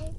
Get